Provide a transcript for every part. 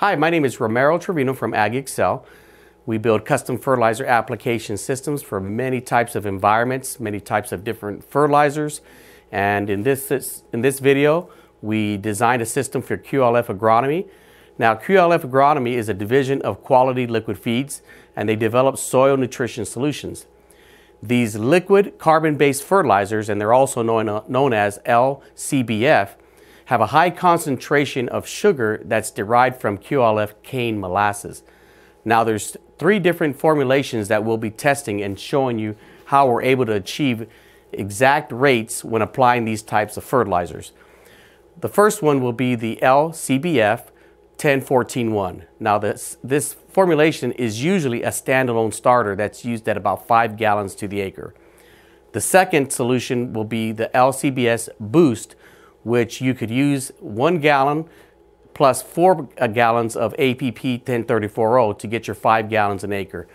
Hi, my name is Romero Trevino from AgExcel. We build custom fertilizer application systems for many types of environments, many types of different fertilizers. And in this video, we designed a system for QLF Agronomy. Now, QLF Agronomy is a division of Quality Liquid Feeds, and they develop soil nutrition solutions. These liquid carbon-based fertilizers, and they're also known as LCBF, have a high concentration of sugar that's derived from QLF cane molasses. Now, there's three different formulations that we'll be testing and showing you how we're able to achieve exact rates when applying these types of fertilizers. The first one will be the LCBF 10141. Now this formulation is usually a standalone starter that's used at about 5 gallons to the acre. The second solution will be the LCBS Boost, which you could use 1 gallon plus 4 gallons of APP 1034O to get your 5 gallons an acre.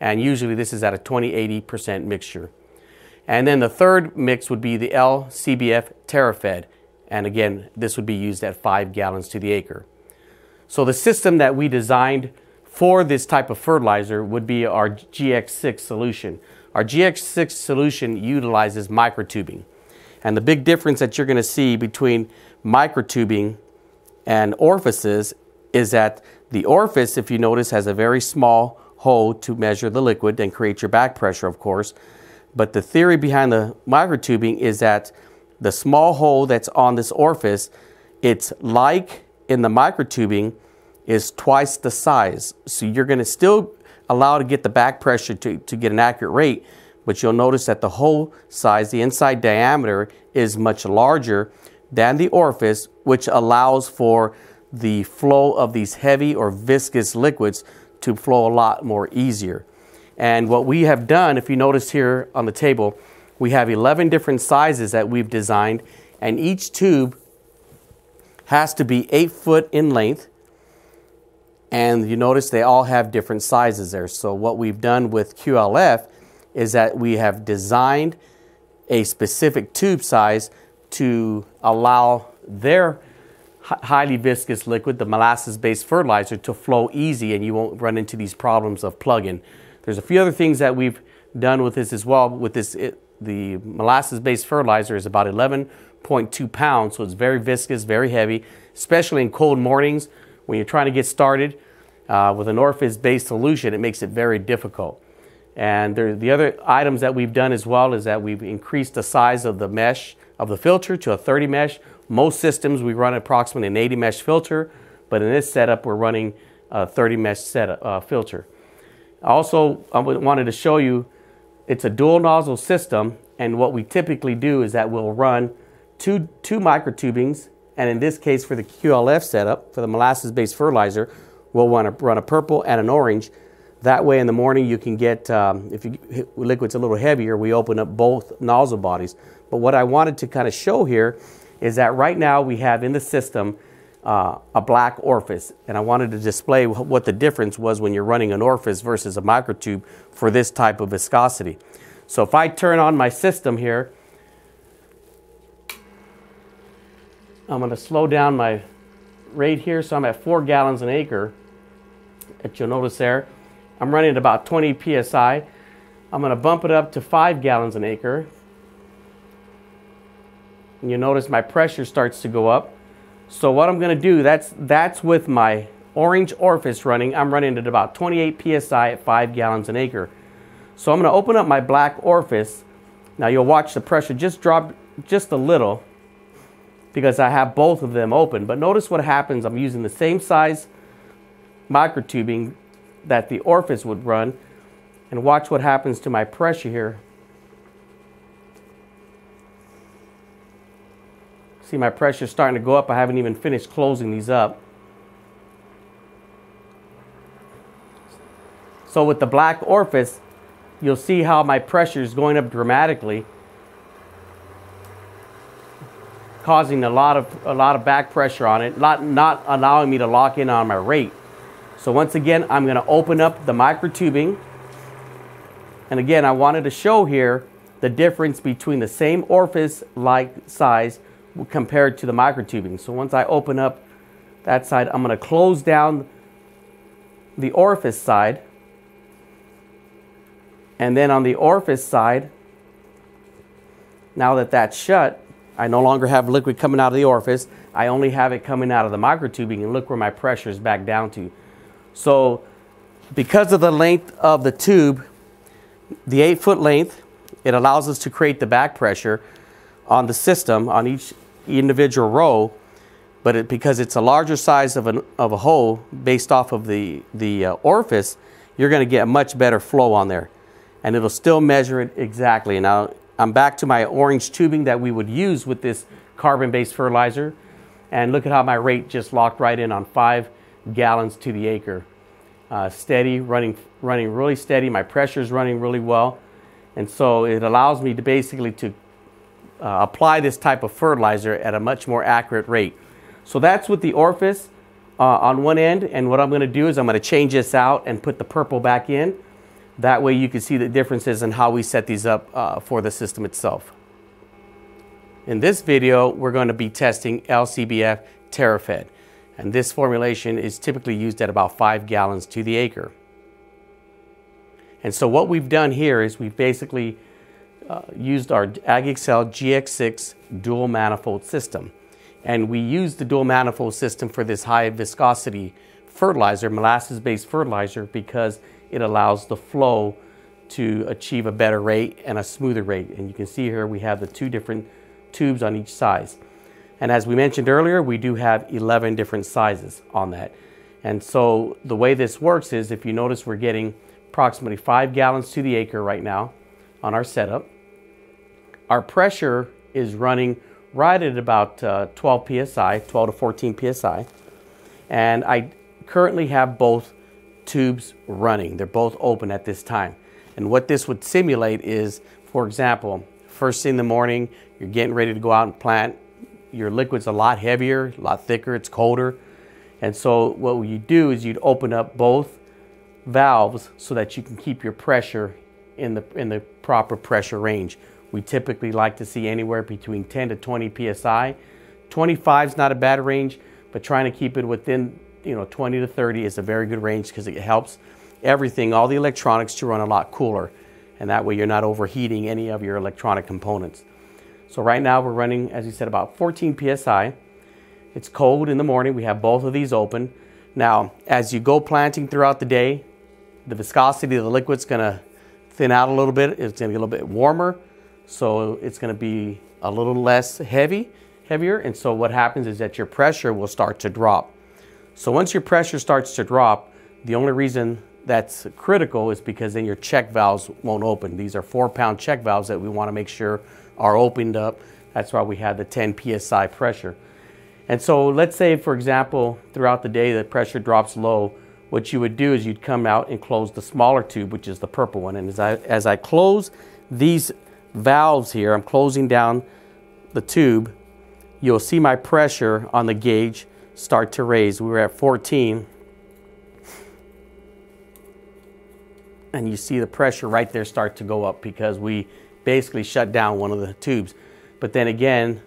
And usually this is at a 20-80% mixture. And then the third mix would be the LCBF TerraFed. And again, this would be used at 5 gallons to the acre. So the system that we designed for this type of fertilizer would be our GX6 solution. Our GX6 solution utilizes microtubing. And the big difference that you're going to see between microtubing and orifices is that the orifice, if you notice, has a very small hole to measure the liquid and create your back pressure, of course. But the theory behind the microtubing is that the small hole that's on this orifice, it's like in the microtubing, is twice the size. So you're going to still allow to get the back pressure to get an accurate rate, but you'll notice that the hole size, the inside diameter, is much larger than the orifice, which allows for the flow of these heavy or viscous liquids to flow a lot more easier. And what we have done, if you notice here on the table, we have 11 different sizes that we've designed, and each tube has to be 8 foot in length, and you notice they all have different sizes there. So what we've done with QLF is that we have designed a specific tube size to allow their highly viscous liquid, the molasses-based fertilizer, to flow easy, and you won't run into these problems of plug-in. There's a few other things that we've done with this as well. With this, the molasses-based fertilizer is about 11.2 pounds, so it's very viscous, very heavy, especially in cold mornings when you're trying to get started. With an orifice-based solution, it makes it very difficult. And the other items that we've done as well is that we've increased the size of the mesh of the filter to a 30 mesh. Most systems we run approximately an 80 mesh filter, but in this setup we're running a 30 mesh setup, filter. Also, I wanted to show you, it's a dual nozzle system, and what we typically do is that we'll run two microtubings, and in this case for the QLF setup, for the molasses-based fertilizer, we'll want to run a purple and an orange. That way in the morning you can get, if your liquid's a little heavier, we open up both nozzle bodies. But what I wanted to kind of show here is that right now we have in the system a black orifice, and I wanted to display what the difference was when you're running an orifice versus a microtube for this type of viscosity. So if I turn on my system here, I'm going to slow down my rate here, so I'm at 4 gallons an acre that you'll notice there. I'm running at about 20 psi. I'm going to bump it up to 5 gallons an acre, and you notice my pressure starts to go up. So what I'm going to do, that's with my orange orifice running, I'm running at about 28 psi at 5 gallons an acre. So I'm going to open up my black orifice. Now you'll watch the pressure just drop just a little because I have both of them open. But notice what happens, I'm using the same size microtubing that the orifice would run, and watch what happens to my pressure here. See, my pressure is starting to go up. I haven't even finished closing these up. So with the black orifice, you'll see how my pressure is going up dramatically, causing a lot of back pressure on it, not allowing me to lock in on my rate. So once again, I'm going to open up the microtubing, and again I wanted to show here the difference between the same orifice like size compared to the microtubing. So once I open up that side. I'm going to close down the orifice side. And then on the orifice side, now that that's shut, I no longer have liquid coming out of the orifice. I only have it coming out of the microtubing, and look where my pressure is back down to. So because of the length of the tube, the 8-foot length, it allows us to create the back pressure on the system on each individual row, but because it's a larger size of a hole based off of the orifice, you're going to get a much better flow on there, and it'll still measure it exactly. Now I'm back to my orange tubing that we would use with this carbon-based fertilizer, and look at how my rate just locked right in on 5 gallons to the acre. Steady, running really steady. My pressure is running really well, and so it allows me to basically to apply this type of fertilizer at a much more accurate rate. So that's with the orifice on one end, and what I'm going to do is I'm going to change this out and put the purple back in. That way you can see the differences in how we set these up for the system itself. In this video, we're going to be testing LCBF TerraFed. And this formulation is typically used at about 5 gallons to the acre. And so what we've done here is we've basically used our AgExcel GX6 dual manifold system. And we use the dual manifold system for this high viscosity fertilizer, molasses-based fertilizer, because it allows the flow to achieve a better rate and a smoother rate. And you can see here we have the two different tubes on each size. And as we mentioned earlier, we do have 11 different sizes on that. And so the way this works is, if you notice, we're getting approximately 5 gallons to the acre right now on our setup. Our pressure is running right at about 12 psi, 12 to 14 psi. And I currently have both tubes running. They're both open at this time. And what this would simulate is, for example, first thing in the morning, you're getting ready to go out and plant. Your liquid's a lot heavier, a lot thicker, it's colder. And so what you do is you'd open up both valves so that you can keep your pressure in the proper pressure range. We typically like to see anywhere between 10 to 20 psi. 25 is not a bad range, but trying to keep it within 20 to 30 is a very good range, because it helps everything, all the electronics, to run a lot cooler. And that way you're not overheating any of your electronic components. So right now we're running, as you said, about 14 psi. It's cold in the morning. We have both of these open. Now, as you go planting throughout the day, the viscosity of the liquid's going to thin out a little bit. It's going to get a little bit warmer, so it's going to be a little less heavier. And so what happens is that your pressure will start to drop. So once your pressure starts to drop, the only reason that's critical is because then your check valves won't open. These are 4-pound check valves that we want to make sure are opened up. That's why we have the 10 psi pressure. And so let's say, for example, throughout the day the pressure drops low. What you would do is you'd come out and close the smaller tube, which is the purple one. And as I close these valves here, I'm closing down the tube, you'll see my pressure on the gauge start to raise. We were at 14. And you see the pressure right there start to go up, because we basically shut down one of the tubes. But then again,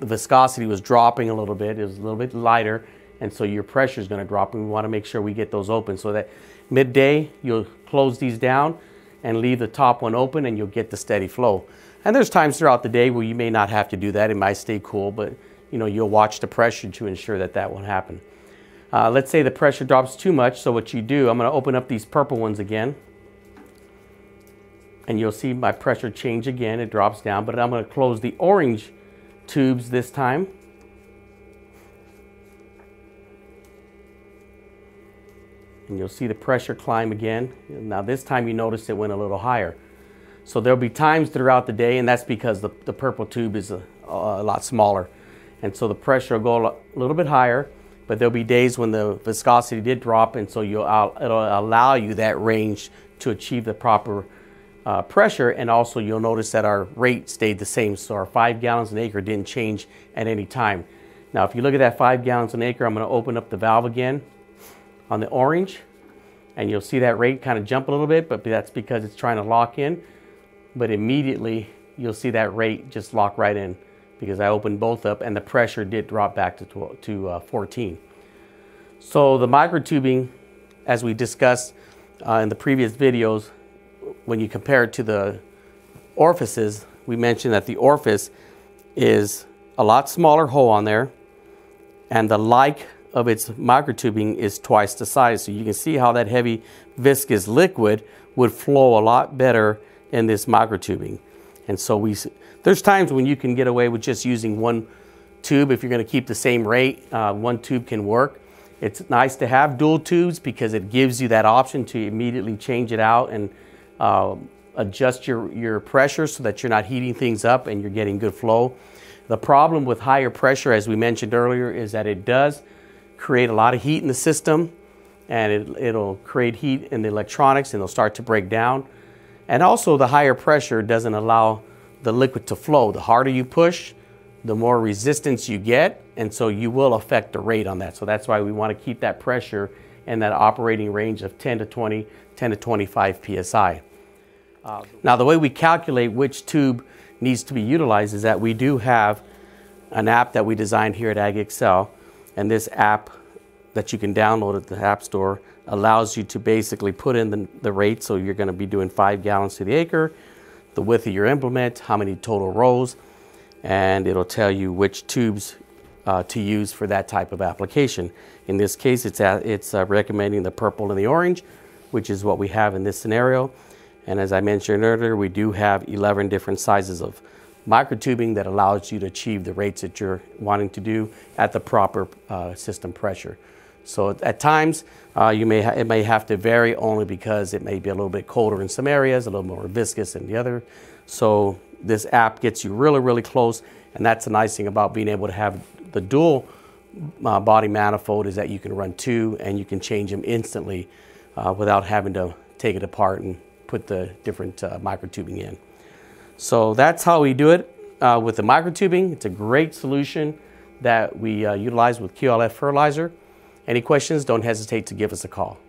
the viscosity was dropping a little bit. It was a little bit lighter, and so your pressure is going to drop, and we want to make sure we get those open, so that midday you'll close these down and leave the top one open, and you'll get the steady flow. And there's times throughout the day where you may not have to do that. It might stay cool, but you'll watch the pressure to ensure that that won't happen. Let's say the pressure drops too much, so what you do, I'm going to open up these purple ones again. And you'll see my pressure change again. It drops down, but I'm going to close the orange tubes this time. And you'll see the pressure climb again. Now this time you notice it went a little higher. So there'll be times throughout the day, and that's because the purple tube is a lot smaller. And so the pressure will go a little bit higher, but there'll be days when the viscosity did drop, and so it'll allow you that range to achieve the proper pressure. And also you'll notice that our rate stayed the same, so our 5 gallons an acre didn't change at any time. Now if you look at that 5 gallons an acre, I'm going to open up the valve again on the orange, and you'll see that rate kind of jump a little bit, but that's because it's trying to lock in. But immediately you'll see that rate just lock right in, because I opened both up and the pressure did drop back to 14. So the microtubing, as we discussed in the previous videos, when you compare it to the orifices, we mentioned that the orifice is a lot smaller hole on there, and the like of its microtubing is twice the size. So you can see how that heavy viscous liquid would flow a lot better in this microtubing. And so there's times when you can get away with just using one tube if you're going to keep the same rate. One tube can work. It's nice to have dual tubes because it gives you that option to immediately change it out and adjust your pressure so that you're not heating things up and you're getting good flow. The problem with higher pressure, as we mentioned earlier, is that it does create a lot of heat in the system, and it'll create heat in the electronics and they'll start to break down. And also the higher pressure doesn't allow the liquid to flow. The harder you push, the more resistance you get, and so you will affect the rate on that. So that's why we want to keep that pressure in that operating range of 10 to 20, 10 to 25 PSI. Now the way we calculate which tube needs to be utilized is that we do have an app that we designed here at AgExcel, and this app that you can download at the App Store allows you to basically put in the rate. So you're going to be doing 5 gallons to the acre, the width of your implement, how many total rows, and it'll tell you which tubes to use for that type of application. In this case, it's recommending the purple and the orange, which is what we have in this scenario. And as I mentioned earlier, we do have 11 different sizes of microtubing that allows you to achieve the rates that you're wanting to do at the proper system pressure. So at times, it may have to vary only because it may be a little bit colder in some areas, a little more viscous in the other. So this app gets you really, really close, and that's the nice thing about being able to have the dual body manifold is that you can run two and you can change them instantly without having to take it apart and put the different microtubing in. So that's how we do it with the microtubing. It's a great solution that we utilize with QLF fertilizer. Any questions, don't hesitate to give us a call.